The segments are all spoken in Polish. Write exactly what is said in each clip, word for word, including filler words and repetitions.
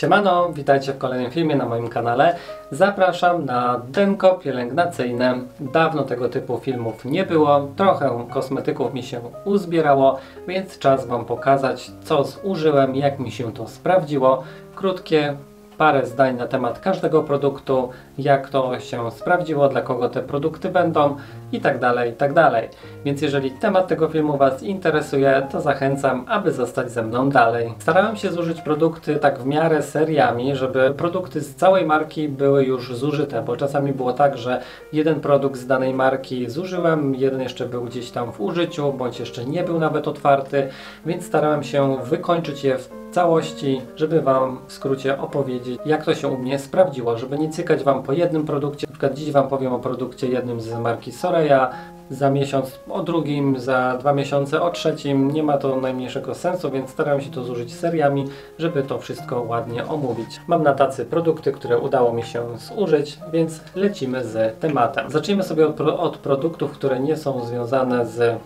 Siemano, witajcie w kolejnym filmie na moim kanale. Zapraszam na denko pielęgnacyjne. Dawno tego typu filmów nie było, trochę kosmetyków mi się uzbierało, więc czas Wam pokazać, co zużyłem, jak mi się to sprawdziło. Krótkie parę zdań na temat każdego produktu, jak to się sprawdziło, dla kogo te produkty będą i tak dalej, i tak dalej. Więc jeżeli temat tego filmu Was interesuje, to zachęcam, aby zostać ze mną dalej. Starałem się zużyć produkty tak w miarę seriami, żeby produkty z całej marki były już zużyte, bo czasami było tak, że jeden produkt z danej marki zużyłem, jeden jeszcze był gdzieś tam w użyciu, bądź jeszcze nie był nawet otwarty, więc starałem się wykończyć je w całości, żeby Wam w skrócie opowiedzieć, jak to się u mnie sprawdziło, żeby nie cykać Wam po jednym produkcie. Na przykład dziś Wam powiem o produkcie jednym z marki Soraya, za miesiąc o drugim, za dwa miesiące o trzecim. Nie ma to najmniejszego sensu, więc staram się to zużyć seriami, żeby to wszystko ładnie omówić. Mam na tacy produkty, które udało mi się zużyć, więc lecimy z tematem. Zacznijmy sobie od, od produktów, które nie są związane z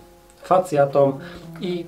facjatą i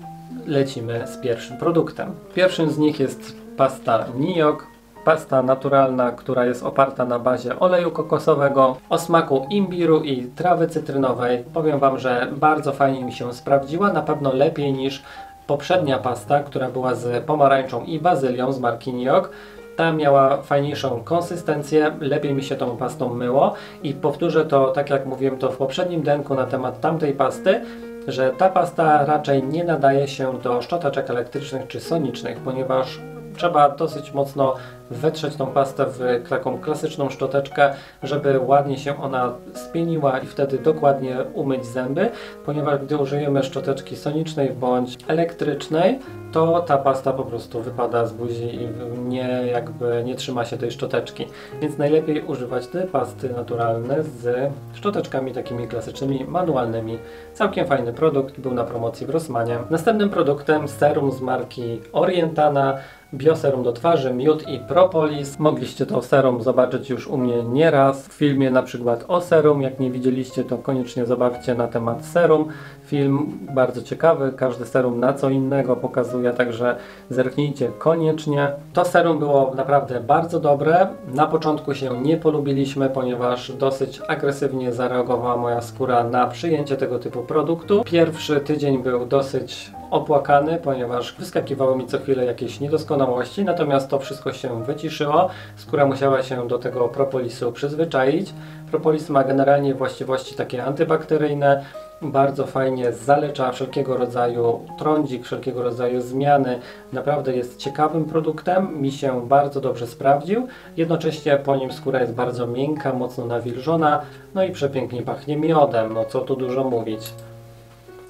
lecimy z pierwszym produktem. Pierwszym z nich jest pasta Niyok, pasta naturalna, która jest oparta na bazie oleju kokosowego o smaku imbiru i trawy cytrynowej. Powiem Wam, że bardzo fajnie mi się sprawdziła, na pewno lepiej niż poprzednia pasta, która była z pomarańczą i bazylią z marki Niyok. Ta miała fajniejszą konsystencję, lepiej mi się tą pastą myło i powtórzę to, tak jak mówiłem to w poprzednim denku na temat tamtej pasty, że ta pasta raczej nie nadaje się do szczoteczek elektrycznych czy sonicznych, ponieważ trzeba dosyć mocno wetrzeć tą pastę w taką klasyczną szczoteczkę, żeby ładnie się ona spieniła i wtedy dokładnie umyć zęby, ponieważ gdy użyjemy szczoteczki sonicznej bądź elektrycznej, to ta pasta po prostu wypada z buzi i nie, jakby nie trzyma się tej szczoteczki. Więc najlepiej używać te pasty naturalne z szczoteczkami takimi klasycznymi, manualnymi. Całkiem fajny produkt, był na promocji w Rossmanie. Następnym produktem serum z marki Orientana, bioserum do twarzy, miód i propolis. Mogliście to serum zobaczyć już u mnie nieraz w filmie na przykład o serum. Jak nie widzieliście, to koniecznie zobaczcie na temat serum. Film bardzo ciekawy, każdy serum na co innego pokazuje, także zerknijcie koniecznie. To serum było naprawdę bardzo dobre. Na początku się nie polubiliśmy, ponieważ dosyć agresywnie zareagowała moja skóra na przyjęcie tego typu produktu. Pierwszy tydzień był dosyć opłakany, ponieważ wyskakiwały mi co chwilę jakieś niedoskonałości, natomiast to wszystko się wyciszyło. Skóra musiała się do tego propolisu przyzwyczaić. Propolis ma generalnie właściwości takie antybakteryjne, bardzo fajnie zalecza wszelkiego rodzaju trądzik, wszelkiego rodzaju zmiany. Naprawdę jest ciekawym produktem, mi się bardzo dobrze sprawdził. Jednocześnie po nim skóra jest bardzo miękka, mocno nawilżona, no i przepięknie pachnie miodem, no co tu dużo mówić.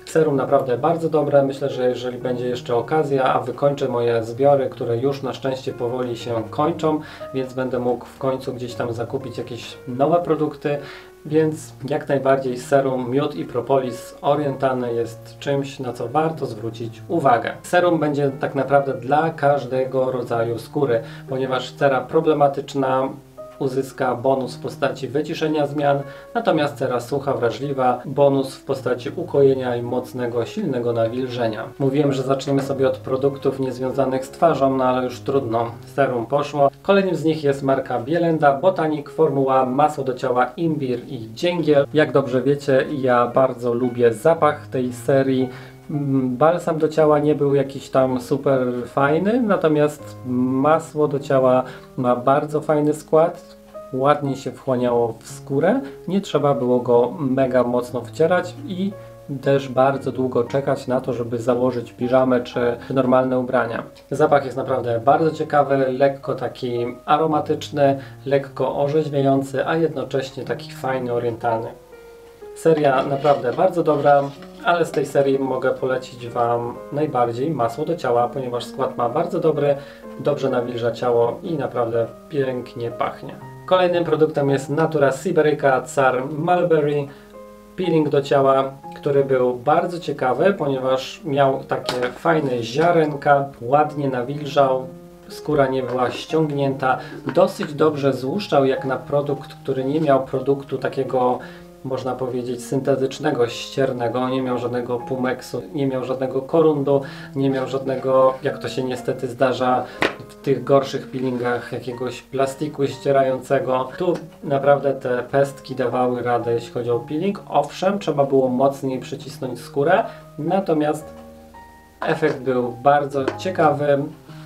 Serum naprawdę bardzo dobre, myślę, że jeżeli będzie jeszcze okazja, a wykończę moje zbiory, które już na szczęście powoli się kończą, więc będę mógł w końcu gdzieś tam zakupić jakieś nowe produkty, więc jak najbardziej serum miód i propolis Orientany jest czymś, na co warto zwrócić uwagę. Serum będzie tak naprawdę dla każdego rodzaju skóry, ponieważ cera problematyczna uzyska bonus w postaci wyciszenia zmian, natomiast cera sucha, wrażliwa bonus w postaci ukojenia i mocnego, silnego nawilżenia. Mówiłem, że zaczniemy sobie od produktów niezwiązanych z twarzą, no ale już trudno, serum poszło. Kolejnym z nich jest marka Bielenda Botanic Formula, masło do ciała imbir i dzięgiel. Jak dobrze wiecie, ja bardzo lubię zapach tej serii. Balsam do ciała nie był jakiś tam super fajny, natomiast masło do ciała ma bardzo fajny skład, ładnie się wchłaniało w skórę, nie trzeba było go mega mocno wcierać i też bardzo długo czekać na to, żeby założyć piżamę czy normalne ubrania. Zapach jest naprawdę bardzo ciekawy, lekko taki aromatyczny, lekko orzeźwiający, a jednocześnie taki fajny, orientalny. Seria naprawdę bardzo dobra, ale z tej serii mogę polecić Wam najbardziej masło do ciała, ponieważ skład ma bardzo dobry, dobrze nawilża ciało i naprawdę pięknie pachnie. Kolejnym produktem jest Natura Siberica Czar Mulberry, peeling do ciała, który był bardzo ciekawy, ponieważ miał takie fajne ziarenka, ładnie nawilżał. Skóra nie była ściągnięta, dosyć dobrze złuszczał jak na produkt, który nie miał produktu takiego, można powiedzieć, syntetycznego, ściernego, nie miał żadnego pumeksu, nie miał żadnego korundu, nie miał żadnego, jak to się niestety zdarza w tych gorszych peelingach, jakiegoś plastiku ścierającego. Tu naprawdę te pestki dawały radę, jeśli chodzi o peeling. Owszem, trzeba było mocniej przycisnąć skórę, natomiast efekt był bardzo ciekawy.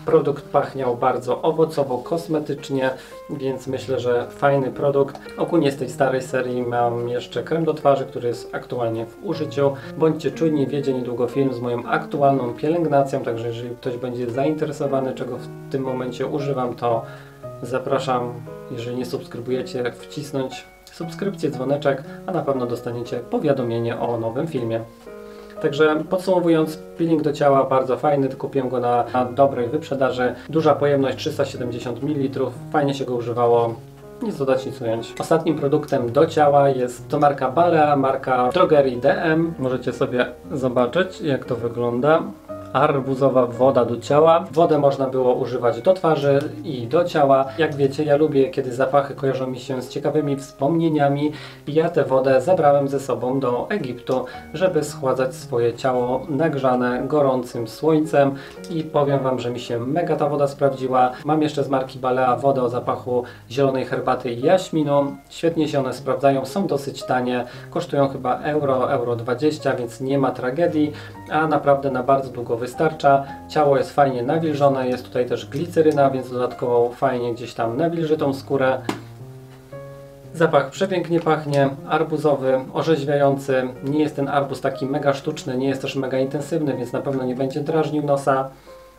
Produkt pachniał bardzo owocowo, kosmetycznie, więc myślę, że fajny produkt. Ogólnie z tej starej serii mam jeszcze krem do twarzy, który jest aktualnie w użyciu. Bądźcie czujni, wjedzie niedługo film z moją aktualną pielęgnacją, także jeżeli ktoś będzie zainteresowany, czego w tym momencie używam, to zapraszam, jeżeli nie subskrybujecie, wcisnąć subskrypcję, dzwoneczek, a na pewno dostaniecie powiadomienie o nowym filmie. Także podsumowując, peeling do ciała bardzo fajny, kupiłem go na, na dobrej wyprzedaży. Duża pojemność, trzysta siedemdziesiąt mililitrów, fajnie się go używało, nic dodać, nic ująć. Ostatnim produktem do ciała jest to marka Balea, marka drogerii D M. Możecie sobie zobaczyć, jak to wygląda. Arbuzowa woda do ciała. Wodę można było używać do twarzy i do ciała. Jak wiecie, ja lubię, kiedy zapachy kojarzą mi się z ciekawymi wspomnieniami. Ja tę wodę zabrałem ze sobą do Egiptu, żeby schładzać swoje ciało nagrzane gorącym słońcem i powiem Wam, że mi się mega ta woda sprawdziła. Mam jeszcze z marki Balea wodę o zapachu zielonej herbaty i jaśminu. Świetnie się one sprawdzają, są dosyć tanie. Kosztują chyba euro, euro dwadzieścia, więc nie ma tragedii, a naprawdę na bardzo długo wystarcza. Ciało jest fajnie nawilżone, jest tutaj też gliceryna, więc dodatkowo fajnie gdzieś tam nawilży tą skórę. Zapach przepięknie pachnie, arbuzowy, orzeźwiający. Nie jest ten arbuz taki mega sztuczny, nie jest też mega intensywny, więc na pewno nie będzie drażnił nosa,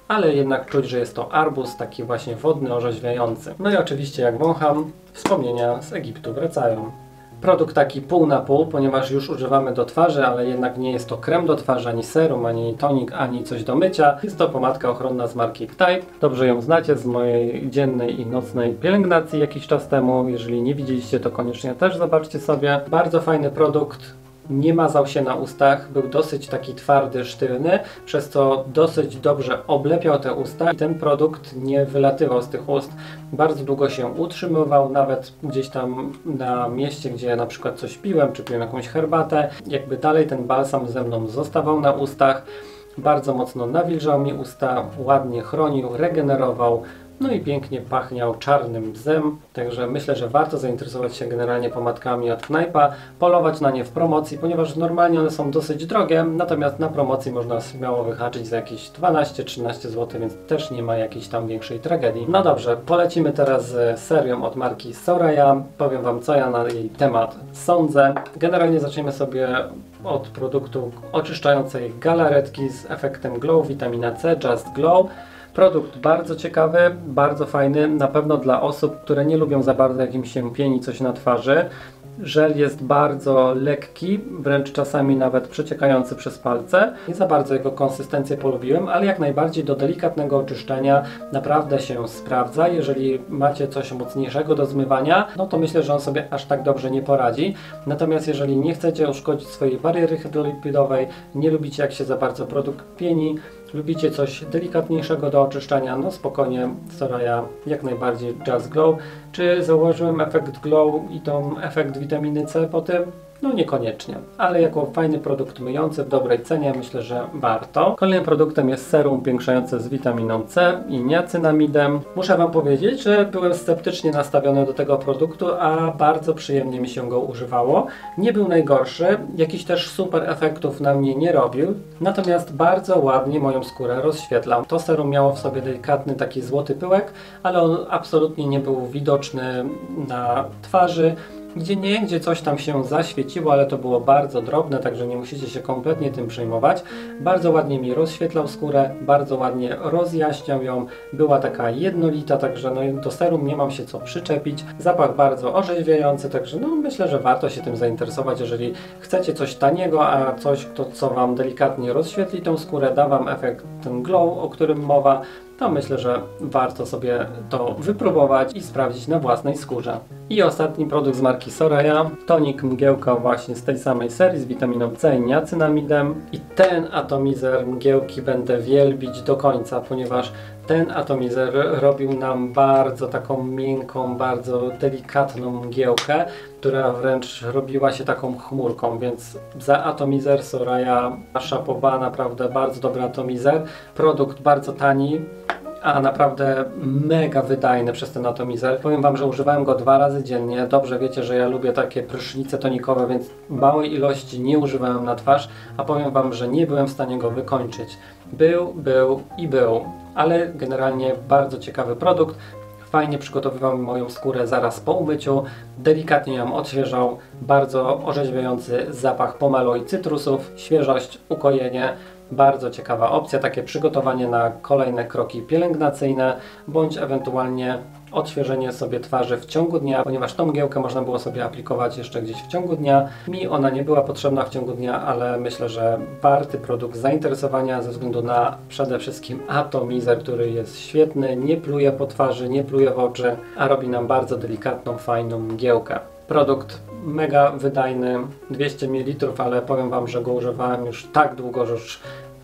ale jednak czuć, że jest to arbuz taki właśnie wodny, orzeźwiający. No i oczywiście jak wącham, wspomnienia z Egiptu wracają. Produkt taki pół na pół, ponieważ już używamy do twarzy, ale jednak nie jest to krem do twarzy, ani serum, ani tonik, ani coś do mycia. Jest to pomadka ochronna z marki Kneipp. Dobrze ją znacie z mojej dziennej i nocnej pielęgnacji jakiś czas temu. Jeżeli nie widzieliście, to koniecznie też zobaczcie sobie. Bardzo fajny produkt. Nie mazał się na ustach, był dosyć taki twardy, sztywny, przez co dosyć dobrze oblepiał te usta i ten produkt nie wylatywał z tych ust. Bardzo długo się utrzymywał, nawet gdzieś tam na mieście, gdzie na przykład coś piłem, czy piłem jakąś herbatę, jakby dalej ten balsam ze mną zostawał na ustach. Bardzo mocno nawilżał mi usta, ładnie chronił, regenerował. No i pięknie pachniał czarnym bzem, także myślę, że warto zainteresować się generalnie pomadkami od Kneippa, polować na nie w promocji, ponieważ normalnie one są dosyć drogie, natomiast na promocji można śmiało wyhaczyć za jakieś dwanaście-trzynaście złotych, więc też nie ma jakiejś tam większej tragedii. No dobrze, polecimy teraz z serią od marki Soraya, powiem Wam, co ja na jej temat sądzę. Generalnie zaczniemy sobie od produktu oczyszczającej galaretki z efektem glow, witamina C, Just Glow. Produkt bardzo ciekawy, bardzo fajny, na pewno dla osób, które nie lubią za bardzo, jak im się pieni coś na twarzy. Żel jest bardzo lekki, wręcz czasami nawet przeciekający przez palce. Nie za bardzo jego konsystencję polubiłem, ale jak najbardziej do delikatnego oczyszczenia naprawdę się sprawdza. Jeżeli macie coś mocniejszego do zmywania, no to myślę, że on sobie aż tak dobrze nie poradzi. Natomiast jeżeli nie chcecie uszkodzić swojej bariery hydrolipidowej, nie lubicie, jak się za bardzo produkt pieni, lubicie coś delikatniejszego do oczyszczania, no spokojnie, Soraya jak najbardziej Just Glow. Czy zauważyłem efekt glow i tą efekt witaminy C po tym? No niekoniecznie, ale jako fajny produkt myjący w dobrej cenie myślę, że warto. Kolejnym produktem jest serum piększające z witaminą C i niacynamidem. Muszę Wam powiedzieć, że byłem sceptycznie nastawiony do tego produktu, a bardzo przyjemnie mi się go używało. Nie był najgorszy, jakiś też super efektów na mnie nie robił, natomiast bardzo ładnie moją skórę rozświetlał. To serum miało w sobie delikatny taki złoty pyłek, ale on absolutnie nie był widoczny na twarzy. Gdzie nie, gdzie coś tam się zaświeciło, ale to było bardzo drobne, także nie musicie się kompletnie tym przejmować. Bardzo ładnie mi rozświetlał skórę, bardzo ładnie rozjaśniał ją, była taka jednolita, także no, do serum nie mam się co przyczepić. Zapach bardzo orzeźwiający, także no, myślę, że warto się tym zainteresować, jeżeli chcecie coś taniego, a coś, to, co Wam delikatnie rozświetli tą skórę, da Wam efekt ten glow, o którym mowa. To myślę, że warto sobie to wypróbować i sprawdzić na własnej skórze. I ostatni produkt z marki Soraya, tonik mgiełka właśnie z tej samej serii z witaminą C i niacynamidem. I ten atomizer mgiełki będę wielbić do końca, ponieważ ten atomizer robił nam bardzo taką miękką, bardzo delikatną mgiełkę, która wręcz robiła się taką chmurką, więc za atomizer Soraya szapoba, naprawdę bardzo dobry atomizer. Produkt bardzo tani. a naprawdę mega wydajny przez ten atomizer. Powiem Wam, że używałem go dwa razy dziennie. Dobrze wiecie, że ja lubię takie prysznice tonikowe, więc małej ilości nie używałem na twarz, a powiem Wam, że nie byłem w stanie go wykończyć. Był, był i był, ale generalnie bardzo ciekawy produkt. Fajnie przygotowywał moją skórę zaraz po umyciu, delikatnie ją odświeżał, bardzo orzeźwiający zapach pomalu i cytrusów, świeżość, ukojenie. Bardzo ciekawa opcja, takie przygotowanie na kolejne kroki pielęgnacyjne, bądź ewentualnie odświeżenie sobie twarzy w ciągu dnia, ponieważ tą mgiełkę można było sobie aplikować jeszcze gdzieś w ciągu dnia. Mi ona nie była potrzebna w ciągu dnia, ale myślę, że warty produkt zainteresowania ze względu na przede wszystkim atomizer, który jest świetny, nie pluje po twarzy, nie pluje w oczy, a robi nam bardzo delikatną, fajną mgiełkę. Produkt mega wydajny, dwieście mililitrów, ale powiem Wam, że go używałem już tak długo, że już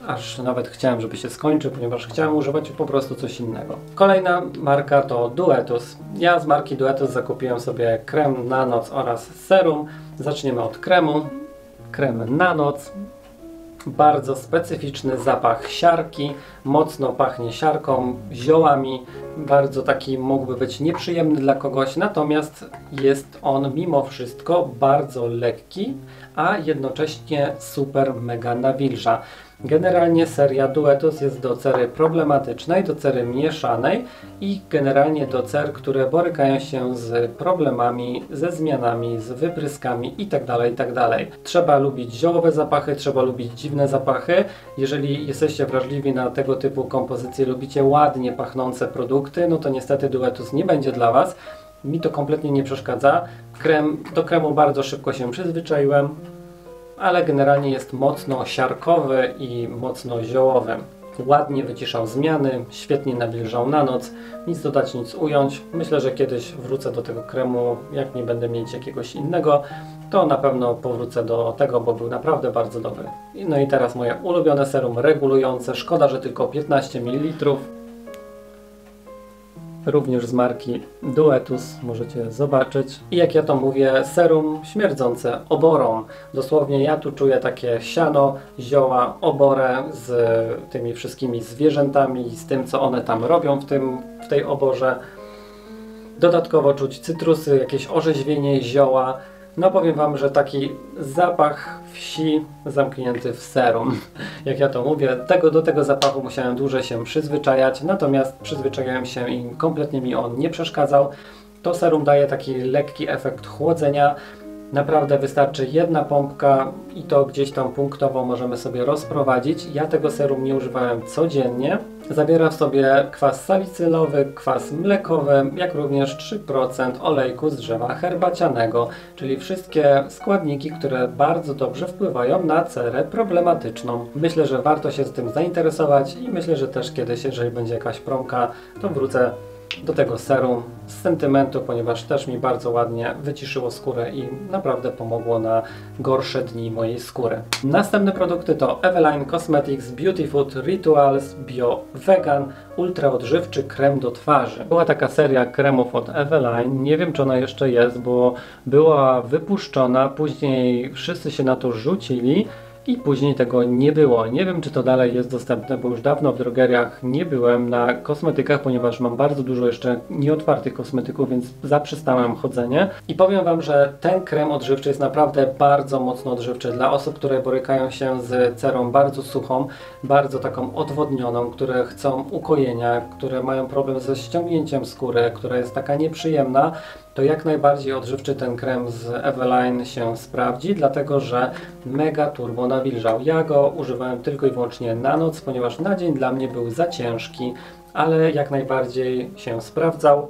aż nawet chciałem, żeby się skończył, ponieważ chciałem używać po prostu coś innego. Kolejna marka to Duetus. Ja z marki Duetus zakupiłem sobie krem na noc oraz serum. Zaczniemy od kremu. Krem na noc. Bardzo specyficzny zapach siarki, mocno pachnie siarką, ziołami, bardzo taki mógłby być nieprzyjemny dla kogoś, natomiast jest on mimo wszystko bardzo lekki, a jednocześnie super mega nawilża. Generalnie seria Duetus jest do cery problematycznej, do cery mieszanej i generalnie do cer, które borykają się z problemami, ze zmianami, z wypryskami itd., itd. Trzeba lubić ziołowe zapachy, trzeba lubić dziwne zapachy. Jeżeli jesteście wrażliwi na tego typu kompozycje, lubicie ładnie pachnące produkty, no to niestety Duetus nie będzie dla Was. Mi to kompletnie nie przeszkadza. Krem, do kremu bardzo szybko się przyzwyczaiłem, ale generalnie jest mocno siarkowy i mocno ziołowy. Ładnie wyciszał zmiany, świetnie nawilżał na noc, nic dodać, nic ująć. Myślę, że kiedyś wrócę do tego kremu, jak nie będę mieć jakiegoś innego, to na pewno powrócę do tego, bo był naprawdę bardzo dobry. No i teraz moje ulubione serum regulujące, szkoda, że tylko piętnaście mililitrów. Również z marki Duetus, możecie zobaczyć. I jak ja to mówię, serum śmierdzące oborą. Dosłownie ja tu czuję takie siano, zioła, oborę z tymi wszystkimi zwierzętami, z tym, co one tam robią w, tym, w tej oborze. Dodatkowo czuć cytrusy, jakieś orzeźwienie, zioła. No powiem Wam, że taki zapach wsi zamknięty w serum, jak ja to mówię, tego, do tego zapachu musiałem dłużej się przyzwyczajać, natomiast przyzwyczaiłem się i kompletnie mi on nie przeszkadzał. To serum daje taki lekki efekt chłodzenia, naprawdę wystarczy jedna pompka i to gdzieś tam punktowo możemy sobie rozprowadzić. Ja tego serum nie używałem codziennie. Zawiera w sobie kwas salicylowy, kwas mlekowy, jak również trzy procent olejku z drzewa herbacianego, czyli wszystkie składniki, które bardzo dobrze wpływają na cerę problematyczną. Myślę, że warto się z tym zainteresować i myślę, że też kiedyś, jeżeli będzie jakaś promka, to wrócę do tego serum z sentymentu, ponieważ też mi bardzo ładnie wyciszyło skórę i naprawdę pomogło na gorsze dni mojej skóry. Następne produkty to Eveline Cosmetics Beauty Food Rituals Bio Vegan Ultra Odżywczy Krem do Twarzy. Była taka seria kremów od Eveline, nie wiem czy ona jeszcze jest, bo była wypuszczona, później wszyscy się na to rzucili i później tego nie było. Nie wiem, czy to dalej jest dostępne, bo już dawno w drogeriach nie byłem na kosmetykach, ponieważ mam bardzo dużo jeszcze nieotwartych kosmetyków, więc zaprzestałem chodzenie. I powiem Wam, że ten krem odżywczy jest naprawdę bardzo mocno odżywczy dla osób, które borykają się z cerą bardzo suchą, bardzo taką odwodnioną, które chcą ukojenia, które mają problem ze ściągnięciem skóry, która jest taka nieprzyjemna. To jak najbardziej odżywczy ten krem z Eveline się sprawdzi, dlatego że mega turbo nawilżał. Ja go używałem tylko i wyłącznie na noc, ponieważ na dzień dla mnie był za ciężki, ale jak najbardziej się sprawdzał.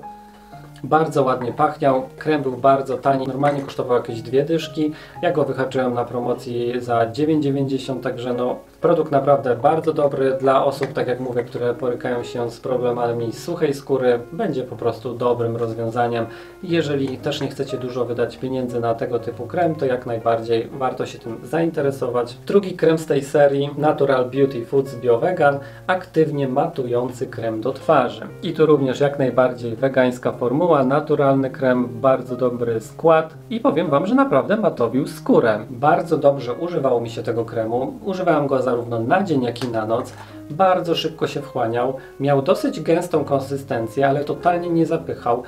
Bardzo ładnie pachniał, krem był bardzo tani, normalnie kosztował jakieś dwie dyszki. Ja go wyhaczyłem na promocji za dziewięć dziewięćdziesiąt, także no produkt naprawdę bardzo dobry dla osób, tak jak mówię, które borykają się z problemami suchej skóry. Będzie po prostu dobrym rozwiązaniem. Jeżeli też nie chcecie dużo wydać pieniędzy na tego typu krem, to jak najbardziej warto się tym zainteresować. Drugi krem z tej serii Natural Beauty Foods Bio Vegan, aktywnie matujący krem do twarzy. I tu również jak najbardziej wegańska formuła. Naturalny krem, bardzo dobry skład i powiem Wam, że naprawdę matowił skórę. Bardzo dobrze używało mi się tego kremu, używałem go zarówno na dzień, jak i na noc. bardzo szybko się wchłaniał, miał dosyć gęstą konsystencję, ale totalnie nie zapychał,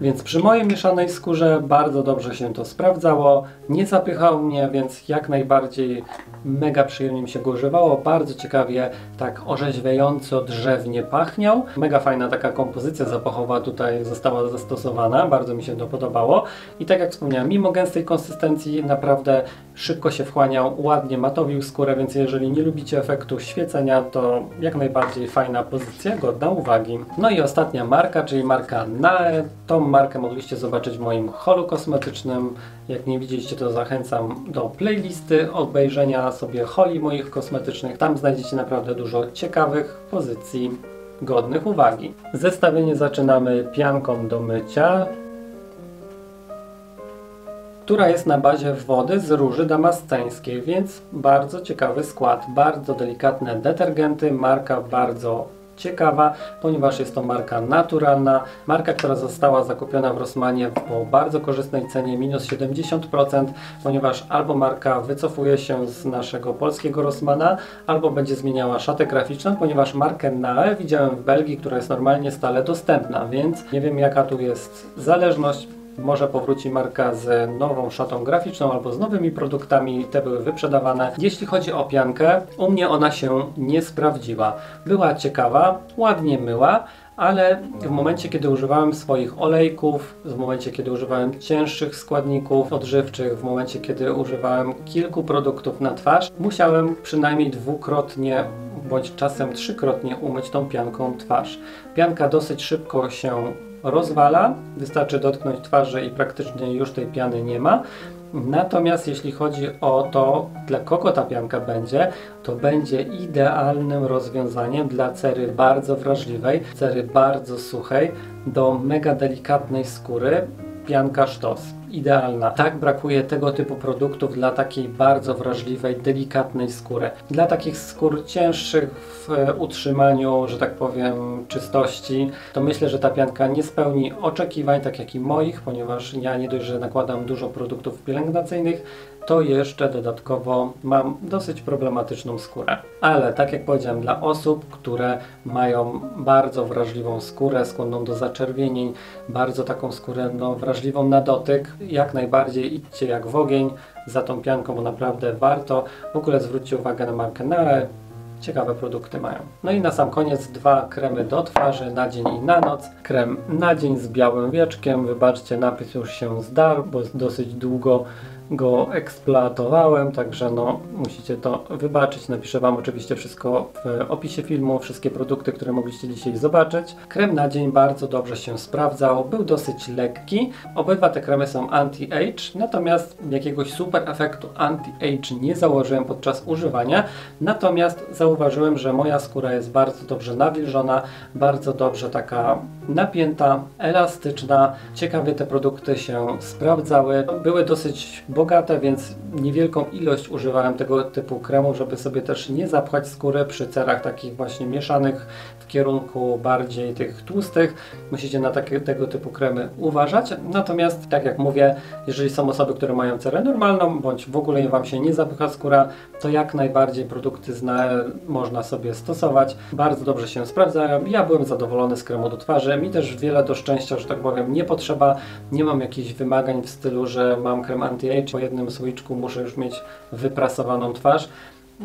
więc przy mojej mieszanej skórze bardzo dobrze się to sprawdzało, nie zapychał mnie, więc jak najbardziej mega przyjemnie mi się go używało, bardzo ciekawie, tak orzeźwiająco, drzewnie pachniał, mega fajna taka kompozycja zapachowa tutaj została zastosowana, bardzo mi się to podobało i tak jak wspomniałem, mimo gęstej konsystencji naprawdę szybko się wchłaniał, ładnie matowił skórę, więc jeżeli nie lubicie efektu świecenia, to jak najbardziej fajna pozycja, godna uwagi. No i ostatnia marka, czyli marka N A E. Tą markę mogliście zobaczyć w moim holu kosmetycznym. Jak nie widzieliście, to zachęcam do playlisty, obejrzenia sobie holi moich kosmetycznych. Tam znajdziecie naprawdę dużo ciekawych pozycji, godnych uwagi. Zestawienie zaczynamy pianką do mycia, która jest na bazie wody z róży damasceńskiej, więc bardzo ciekawy skład, bardzo delikatne detergenty, marka bardzo ciekawa, ponieważ jest to marka naturalna, marka, która została zakupiona w Rossmanie po bardzo korzystnej cenie, minus siedemdziesiąt procent, ponieważ albo marka wycofuje się z naszego polskiego Rossmana, albo będzie zmieniała szatę graficzną, ponieważ markę N A E widziałem w Belgii, która jest normalnie stale dostępna, więc nie wiem, jaka tu jest zależność. Może powróci marka z nową szatą graficzną albo z nowymi produktami, te były wyprzedawane. Jeśli chodzi o piankę, u mnie ona się nie sprawdziła. Była ciekawa, ładnie myła, ale w momencie, kiedy używałem swoich olejków, w momencie, kiedy używałem cięższych składników odżywczych, w momencie, kiedy używałem kilku produktów na twarz, musiałem przynajmniej dwukrotnie bądź czasem trzykrotnie umyć tą pianką twarz. Pianka dosyć szybko się rozwala, wystarczy dotknąć twarzy i praktycznie już tej piany nie ma. Natomiast jeśli chodzi o to, dla kogo ta pianka będzie, to będzie idealnym rozwiązaniem dla cery bardzo wrażliwej, cery bardzo suchej, do mega delikatnej skóry. Pianka sztos, idealna. Tak brakuje tego typu produktów dla takiej bardzo wrażliwej, delikatnej skóry. Dla takich skór cięższych w utrzymaniu, że tak powiem, czystości, to myślę, że ta pianka nie spełni oczekiwań, tak jak i moich, ponieważ ja nie dość, że nakładam dużo produktów pielęgnacyjnych, to jeszcze dodatkowo mam dosyć problematyczną skórę. Ale tak jak powiedziałem, dla osób, które mają bardzo wrażliwą skórę, skłonną do zaczerwienień, bardzo taką skórę no, wrażliwą na dotyk, jak najbardziej idźcie jak w ogień za tą pianką, bo naprawdę warto. W ogóle zwróćcie uwagę na markę N A E. Ciekawe produkty mają. No i na sam koniec dwa kremy do twarzy na dzień i na noc. Krem na dzień z białym wieczkiem. Wybaczcie, napis już się zdarł, bo dosyć długo go eksploatowałem, także no musicie to wybaczyć. Napiszę Wam oczywiście wszystko w opisie filmu, wszystkie produkty, które mogliście dzisiaj zobaczyć. Krem na dzień bardzo dobrze się sprawdzał, był dosyć lekki. Obydwa te kremy są anti-age, natomiast jakiegoś super efektu anti-age nie założyłem podczas używania. Natomiast zauważyłem, że moja skóra jest bardzo dobrze nawilżona, bardzo dobrze taka napięta, elastyczna. Ciekawie te produkty się sprawdzały. Były dosyć bogate, więc niewielką ilość używałem tego typu kremu, żeby sobie też nie zapchać skóry przy cerach takich właśnie mieszanych w kierunku bardziej tych tłustych. Musicie na takie, tego typu kremy uważać. Natomiast, tak jak mówię, jeżeli są osoby, które mają cerę normalną, bądź w ogóle Wam się nie zapycha skóra, to jak najbardziej produkty z N A E można sobie stosować. Bardzo dobrze się sprawdzają. Ja byłem zadowolony z kremu do twarzy. Mi też wiele do szczęścia, że tak powiem, nie potrzeba. Nie mam jakichś wymagań w stylu, że mam krem anti-age, po jednym słoiczku muszę już mieć wyprasowaną twarz.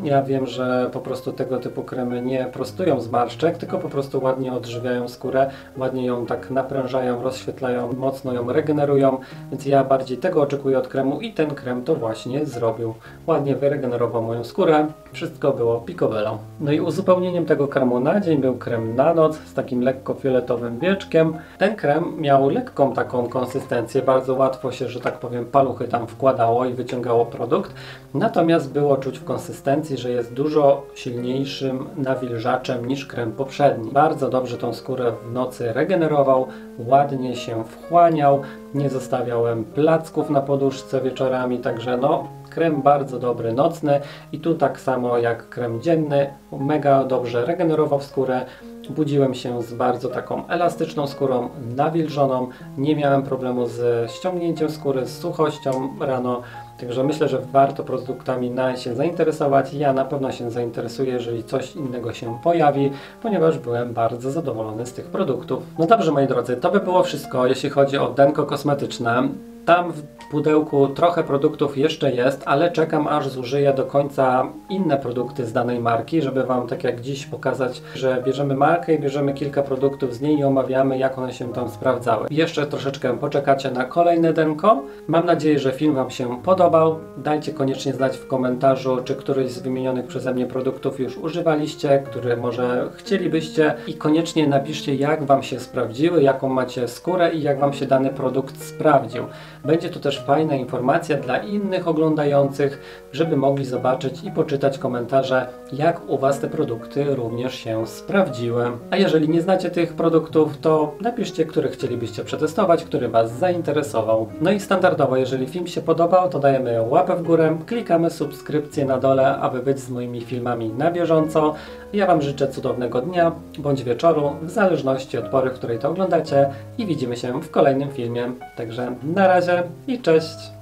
Ja wiem, że po prostu tego typu kremy nie prostują zmarszczek, tylko po prostu ładnie odżywiają skórę, ładnie ją tak naprężają, rozświetlają, mocno ją regenerują, więc ja bardziej tego oczekuję od kremu i ten krem to właśnie zrobił. Ładnie wyregenerował moją skórę, wszystko było picobello. No i uzupełnieniem tego kremu na dzień był krem na noc z takim lekko fioletowym wieczkiem. Ten krem miał lekką taką konsystencję, bardzo łatwo się, że tak powiem, paluchy tam wkładało i wyciągało produkt, natomiast było czuć w konsystencji, że jest dużo silniejszym nawilżaczem niż krem poprzedni. Bardzo dobrze tą skórę w nocy regenerował, ładnie się wchłaniał, nie zostawiałem placków na poduszce wieczorami, także no, krem bardzo dobry nocny i tu tak samo jak krem dzienny, mega dobrze regenerował skórę. Budziłem się z bardzo taką elastyczną skórą, nawilżoną, nie miałem problemu z ściągnięciem skóry, z suchością rano. Także myślę, że warto produktami N A E się zainteresować. Ja na pewno się zainteresuję, jeżeli coś innego się pojawi, ponieważ byłem bardzo zadowolony z tych produktów. No dobrze, moi drodzy, to by było wszystko, jeśli chodzi o denko kosmetyczne. Tam w pudełku trochę produktów jeszcze jest, ale czekam, aż zużyję do końca inne produkty z danej marki, żeby Wam tak jak dziś pokazać, że bierzemy markę i bierzemy kilka produktów z niej i omawiamy, jak one się tam sprawdzały. Jeszcze troszeczkę poczekacie na kolejne denko. Mam nadzieję, że film Wam się podobał. Dajcie koniecznie znać w komentarzu, czy któryś z wymienionych przeze mnie produktów już używaliście, który może chcielibyście, i koniecznie napiszcie, jak Wam się sprawdziły, jaką macie skórę i jak Wam się dany produkt sprawdził. Będzie to też fajna informacja dla innych oglądających, żeby mogli zobaczyć i poczytać komentarze, jak u Was te produkty również się sprawdziły. A jeżeli nie znacie tych produktów, to napiszcie, który chcielibyście przetestować, który Was zainteresował. No i standardowo, jeżeli film się podobał, to dajemy łapę w górę, klikamy subskrypcję na dole, aby być z moimi filmami na bieżąco. Ja Wam życzę cudownego dnia bądź wieczoru, w zależności od pory, w której to oglądacie, i widzimy się w kolejnym filmie. Także na razie i cześć!